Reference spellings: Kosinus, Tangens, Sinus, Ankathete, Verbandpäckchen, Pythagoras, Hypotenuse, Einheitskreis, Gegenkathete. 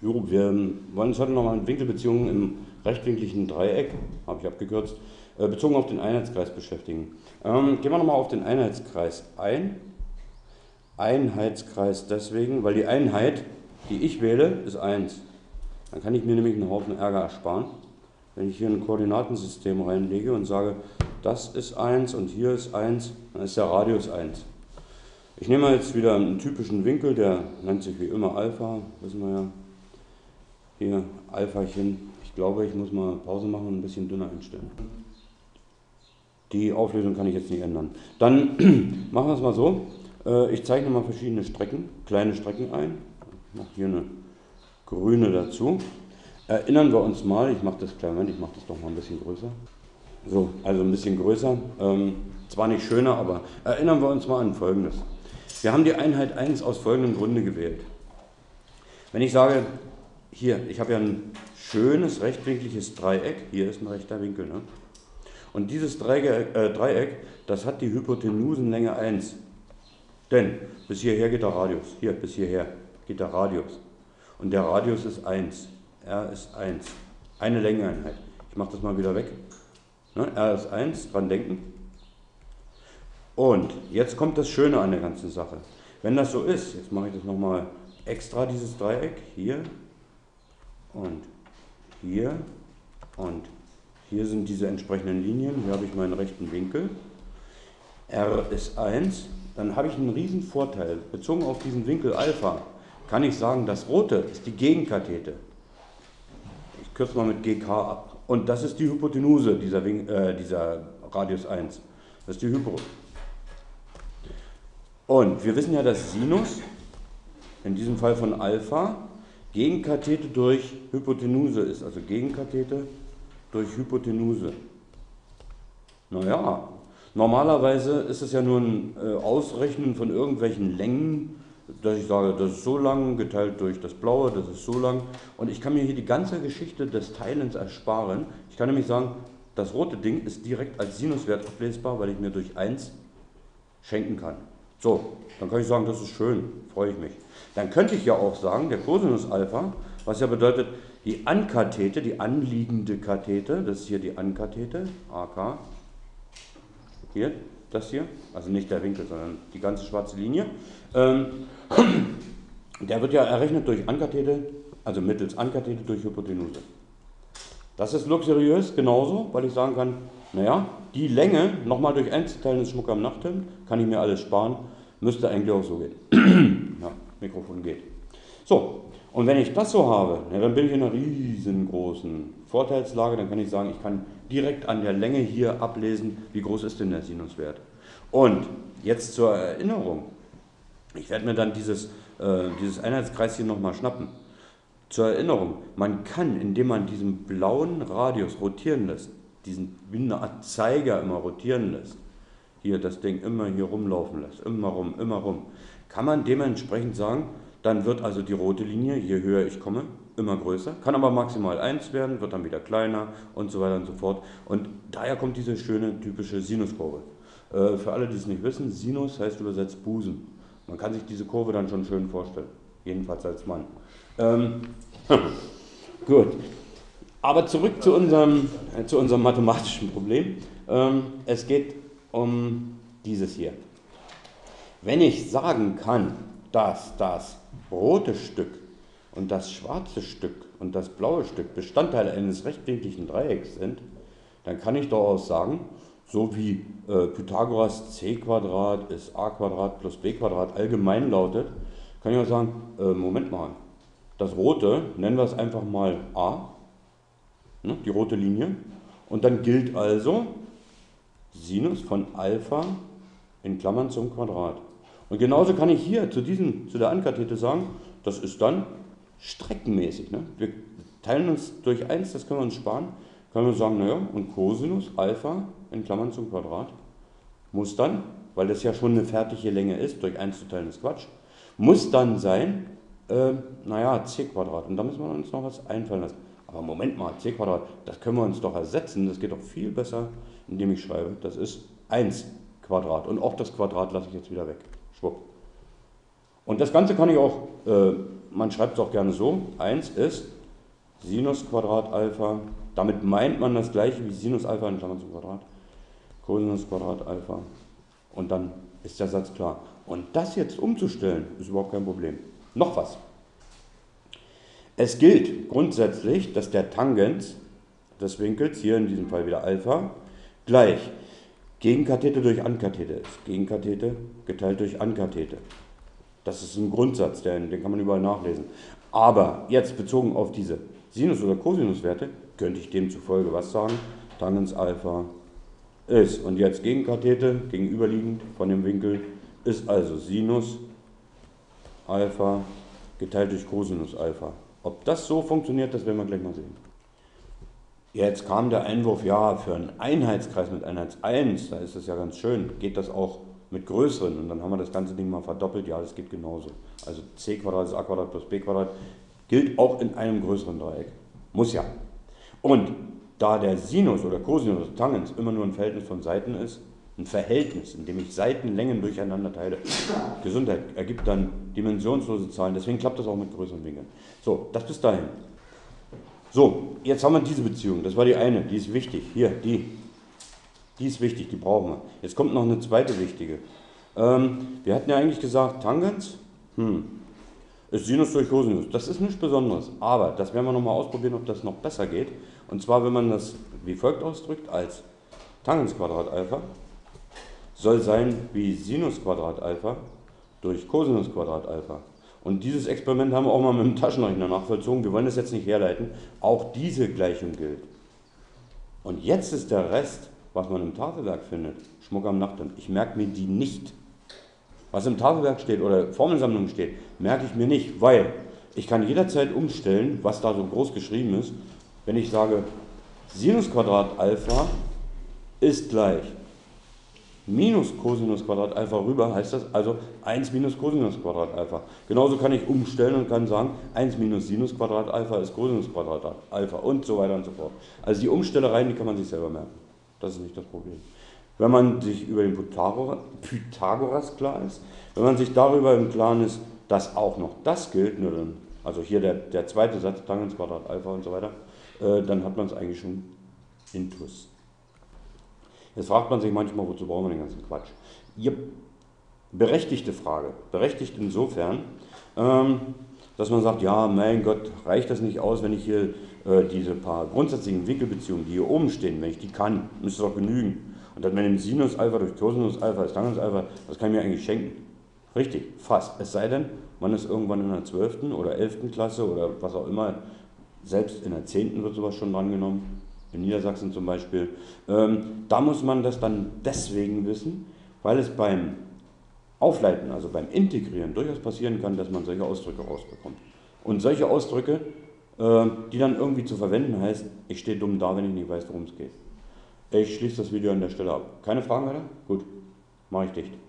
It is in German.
Jo, wir wollen uns heute nochmal in Winkelbeziehungen im rechtwinkligen Dreieck, habe ich abgekürzt, bezogen auf den Einheitskreis beschäftigen. Gehen wir nochmal auf den Einheitskreis ein. Einheitskreis deswegen, weil die Einheit, die ich wähle, ist 1. Dann kann ich mir nämlich einen Haufen Ärger ersparen, wenn ich hier ein Koordinatensystem reinlege und sage, das ist 1 und hier ist 1, dann ist der Radius 1. Ich nehme jetzt wieder einen typischen Winkel, der nennt sich wie immer Alpha, wissen wir ja. Hier, Alphachen. Ich glaube, ich muss mal Pause machen und ein bisschen dünner einstellen. Die Auflösung kann ich jetzt nicht ändern. Dann machen wir es mal so. Ich zeichne mal verschiedene Strecken, kleine Strecken ein. Ich mache hier eine grüne dazu. Erinnern wir uns mal, ich mache das klein, ich mache das doch mal ein bisschen größer. So, also ein bisschen größer. Zwar nicht schöner, aber erinnern wir uns mal an Folgendes. Wir haben die Einheit 1 aus folgendem Grunde gewählt. Wenn ich sage, hier, ich habe ja ein schönes rechtwinkliges Dreieck, hier ist ein rechter Winkel, ne? Und dieses Dreieck, das hat die Hypotenusenlänge 1. Denn bis hierher geht der Radius, hier bis hierher geht der Radius. Und der Radius ist 1, R ist 1, eine Längeneinheit. Ich mache das mal wieder weg. Ne? R ist 1, dran denken. Und jetzt kommt das Schöne an der ganzen Sache. Wenn das so ist, jetzt mache ich das nochmal extra, dieses Dreieck, hier und hier und hier sind diese entsprechenden Linien. Hier habe ich meinen rechten Winkel. R ist 1. Dann habe ich einen riesen Vorteil. Bezogen auf diesen Winkel Alpha kann ich sagen, das Rote ist die Gegenkathete. Ich kürze mal mit GK ab. Und das ist die Hypotenuse, dieser Radius 1. Das ist die Hypo. Und wir wissen ja, dass Sinus, in diesem Fall von Alpha, Gegenkathete durch Hypotenuse ist. Also Gegenkathete durch Hypotenuse. Naja, normalerweise ist es ja nur ein Ausrechnen von irgendwelchen Längen, dass ich sage, das ist so lang, geteilt durch das Blaue, das ist so lang. Und ich kann mir hier die ganze Geschichte des Teilens ersparen. Ich kann nämlich sagen, das rote Ding ist direkt als Sinuswert ablesbar, weil ich mir durch 1 schenken kann. So, dann kann ich sagen, das ist schön, freue ich mich. Dann könnte ich ja auch sagen, der Kosinus Alpha, was ja bedeutet, die Ankathete, die anliegende Kathete, das ist hier die Ankathete, AK, hier, das hier, also nicht der Winkel, sondern die ganze schwarze Linie, der wird ja errechnet durch Ankathete, also mittels Ankathete durch Hypotenuse. Das ist luxuriös, genauso, weil ich sagen kann, naja, die Länge nochmal durch 1 zu teilen ist Schmuck am Nachthemd, kann ich mir alles sparen, müsste eigentlich auch so gehen. Ja, Mikrofon geht. So, und wenn ich das so habe, ja, dann bin ich in einer riesengroßen Vorteilslage, dann kann ich sagen, ich kann direkt an der Länge hier ablesen, wie groß ist denn der Sinuswert. Und jetzt zur Erinnerung, ich werde mir dann dieses Einheitskreis hier nochmal schnappen. Zur Erinnerung, man kann, indem man diesen blauen Radius rotieren lässt, diesen Zeiger immer rotieren lässt, hier das Ding immer hier rumlaufen lässt, immer rum, kann man dementsprechend sagen, dann wird also die rote Linie, je höher ich komme, immer größer, kann aber maximal 1 werden, wird dann wieder kleiner und so weiter und so fort. Und daher kommt diese schöne typische Sinuskurve. Für alle, die es nicht wissen, Sinus heißt übersetzt Busen. Man kann sich diese Kurve dann schon schön vorstellen, jedenfalls als Mann. Gut. Aber zurück zu unserem mathematischen Problem. Es geht um dieses hier. Wenn ich sagen kann, dass das rote Stück und das schwarze Stück und das blaue Stück Bestandteile eines rechtwinkligen Dreiecks sind, dann kann ich daraus sagen, so wie Pythagoras c² ist a² plus b² allgemein lautet, kann ich auch sagen, Moment mal, das rote, nennen wir es einfach mal a, die rote Linie, und dann gilt also Sinus von Alpha in Klammern zum Quadrat. Und genauso kann ich hier zu der Ankathete sagen, das ist dann streckenmäßig. Ne? Wir teilen uns durch 1, das können wir uns sparen, können wir sagen, naja, und Kosinus Alpha in Klammern zum Quadrat muss dann, weil das ja schon eine fertige Länge ist, durch 1 zu teilen ist Quatsch, muss dann sein, naja, c². Und da müssen wir uns noch was einfallen lassen. Aber Moment mal, c², das können wir uns doch ersetzen, das geht doch viel besser, indem ich schreibe, das ist 1². Und auch das Quadrat lasse ich jetzt wieder weg. Schwupp. Und das Ganze kann ich auch man schreibt es auch gerne so, 1 ist Sinus Quadrat Alpha, damit meint man das gleiche wie Sinus Alpha in Klammern zum Quadrat, Kosinus Quadrat Alpha, und dann ist der Satz klar. Und das jetzt umzustellen, ist überhaupt kein Problem. Noch was. Es gilt grundsätzlich, dass der Tangens des Winkels, hier in diesem Fall wieder Alpha, gleich Gegenkathete durch Ankathete ist. Gegenkathete geteilt durch Ankathete. Das ist ein Grundsatz, den kann man überall nachlesen. Aber jetzt bezogen auf diese Sinus- oder Kosinuswerte könnte ich demzufolge was sagen? Tangens Alpha ist. Und jetzt Gegenkathete, gegenüberliegend von dem Winkel, ist also Sinus Alpha geteilt durch Kosinus Alpha. Ob das so funktioniert, das werden wir gleich mal sehen. Jetzt kam der Einwurf, ja, für einen Einheitskreis mit Einheits 1, da ist das ja ganz schön, geht das auch mit größeren, und dann haben wir das ganze Ding mal verdoppelt, ja, das geht genauso. Also c² ist a² plus b² gilt auch in einem größeren Dreieck. Muss ja. Und da der Sinus oder Kosinus Tangens immer nur ein Verhältnis von Seiten ist, ein Verhältnis, in dem ich Seitenlängen durcheinander teile, Gesundheit, ergibt dann dimensionslose Zahlen, deswegen klappt das auch mit größeren Winkeln. So, das bis dahin. So, jetzt haben wir diese Beziehung, das war die eine, die ist wichtig, hier, die ist wichtig, die brauchen wir. Jetzt kommt noch eine zweite wichtige. Wir hatten ja eigentlich gesagt, Tangens ist Sinus durch Kosinus, das ist nichts Besonderes, aber das werden wir nochmal ausprobieren, ob das noch besser geht. Und zwar, wenn man das wie folgt ausdrückt, als Tangens Quadrat Alpha soll sein wie Sinus Quadrat Alpha durch Kosinus Quadrat Alpha. Und dieses Experiment haben wir auch mal mit dem Taschenrechner nachvollzogen. Wir wollen das jetzt nicht herleiten. Auch diese Gleichung gilt. Und jetzt ist der Rest, was man im Tafelwerk findet, Schmuck am Nachttisch. Ich merke mir die nicht. Was im Tafelwerk steht oder Formelsammlung steht, merke ich mir nicht, weil ich kann jederzeit umstellen, was da so groß geschrieben ist, wenn ich sage, Sinus Quadrat Alpha ist gleich minus Kosinus Quadrat Alpha rüber, heißt das also 1 minus Kosinus Quadrat Alpha. Genauso kann ich umstellen und kann sagen, 1 minus Sinus Quadrat Alpha ist Kosinus Quadrat Alpha und so weiter und so fort. Also die Umstellereien, die kann man sich selber merken. Das ist nicht das Problem. Wenn man sich über den Pythagoras klar ist, wenn man sich darüber im Klaren ist, dass auch noch das gilt, nur dann, also hier der zweite Satz, Tangens Quadrat Alpha und so weiter, dann hat man es eigentlich schon intus. Jetzt fragt man sich manchmal, wozu brauchen wir den ganzen Quatsch? Ja, berechtigte Frage. Berechtigt insofern, dass man sagt, ja, mein Gott, reicht das nicht aus, wenn ich hier diese paar grundsätzlichen Winkelbeziehungen, die hier oben stehen, wenn ich die kann, müsste es doch genügen. Und dann mit dem Sinus Alpha durch Kosinus Alpha ist Tangens Alpha, das kann ich mir eigentlich schenken. Richtig, fast. Es sei denn, man ist irgendwann in der 12. oder 11. Klasse oder was auch immer, selbst in der 10. wird sowas schon drangenommen. In Niedersachsen zum Beispiel, da muss man das dann deswegen wissen, weil es beim Aufleiten, also beim Integrieren durchaus passieren kann, dass man solche Ausdrücke rausbekommt. Und solche Ausdrücke, die dann irgendwie zu verwenden heißt, ich stehe dumm da, wenn ich nicht weiß, worum es geht. Ich schließe das Video an der Stelle ab. Keine Fragen weiter? Gut, mache ich dicht.